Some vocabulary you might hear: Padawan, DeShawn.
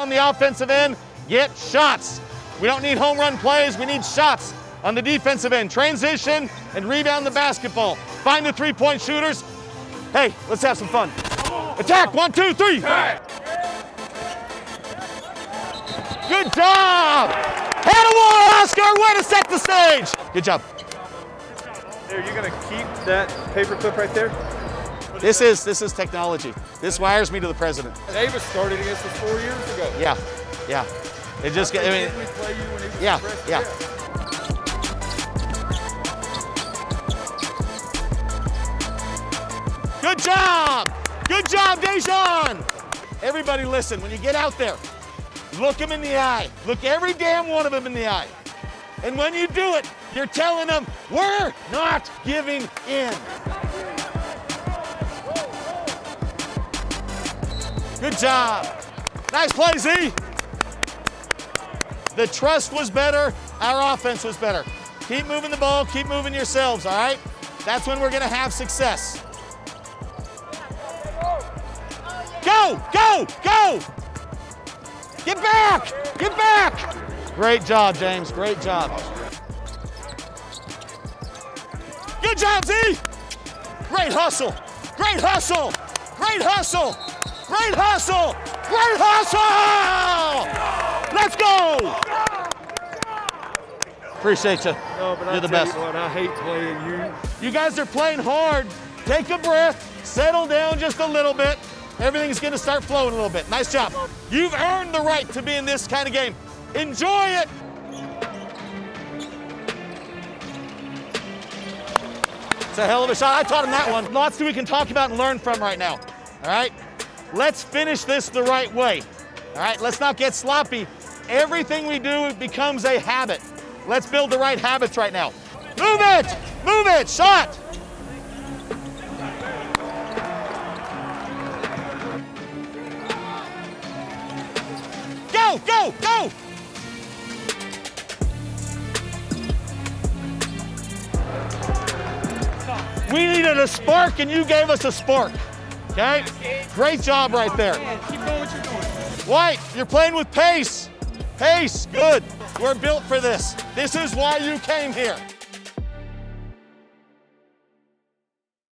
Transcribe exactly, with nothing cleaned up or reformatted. On the offensive end, get shots. We don't need home run plays, we need shots on the defensive end. Transition and rebound the basketball. Find the three-point shooters. Hey, let's have some fun. Attack, one, two, three. Good job. Padawan, Oscar, way to set the stage. Good job. Are you gonna keep that paperclip right there? This is, this is technology. This wires me to the president. Davis started against us four years ago. Yeah, yeah. It just, I mean, we play you when he was yeah, impressed. yeah. yeah. Good job! Good job, DeShawn! Everybody listen, when you get out there, look them in the eye. Look every damn one of them in the eye. And when you do it, you're telling them, we're not giving in. Good job. Nice play, Z. The trust was better, our offense was better. Keep moving the ball, keep moving yourselves, all right? That's when we're gonna have success. Go, go, go! Get back! Get back! Great job, James. Great job. Good job, Z! Great hustle! Great hustle! Great hustle! Great hustle! Great hustle! Let's go! Appreciate you. No, but you're the best. What, I hate playing you. You guys are playing hard. Take a breath. Settle down just a little bit. Everything's gonna start flowing a little bit. Nice job. You've earned the right to be in this kind of game. Enjoy it. It's a hell of a shot. I taught him that one. Lots that we can talk about and learn from right now. All right? Let's finish this the right way. All right, let's not get sloppy. Everything we do, it becomes a habit. Let's build the right habits right now. Move it, move it, shot. Go, go, go! We needed a spark and you gave us a spark, okay? Great job right there. Keep doing what you're doing. White, you're playing with pace. Pace, good. We're built for this. This is why you came here.